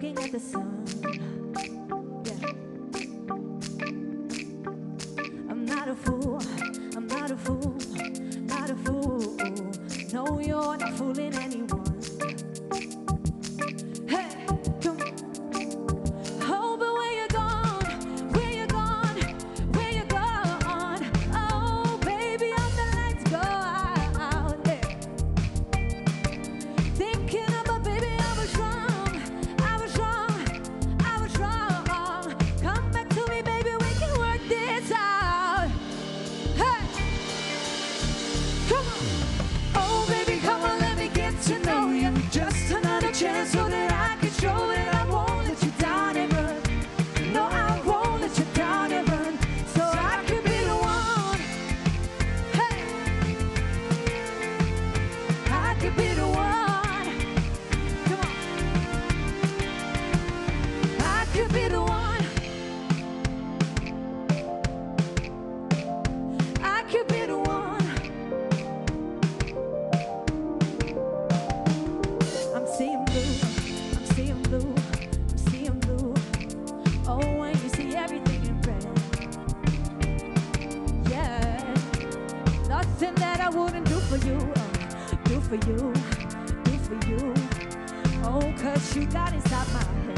looking at the sun. Yeah. I'm not a fool, I'm not a fool, not a fool. No, you're not fooling anyone. Hey, come on. Oh, but where you gone? Where you gone? Where you gone? Oh, baby, I'm the lights go out. Yeah. Thinking about baby, I was wrong. I was wrong. I was wrong. Come back to me, baby, we can work this out. Hey, come on. Oh, baby, come on, let me get to know you. Just another chance so that I can show that I won't let you down ever. No, I won't let you down ever. So I can be the one. Hey, I can be the one. Come on. I could be the one. I could be the one. I'm seeing blue, I'm seeing blue, I'm seeing blue. Oh, when you see everything in red. Yeah, nothing that I wouldn't do for you, do for you, do for you. Oh, 'cause you got inside my head.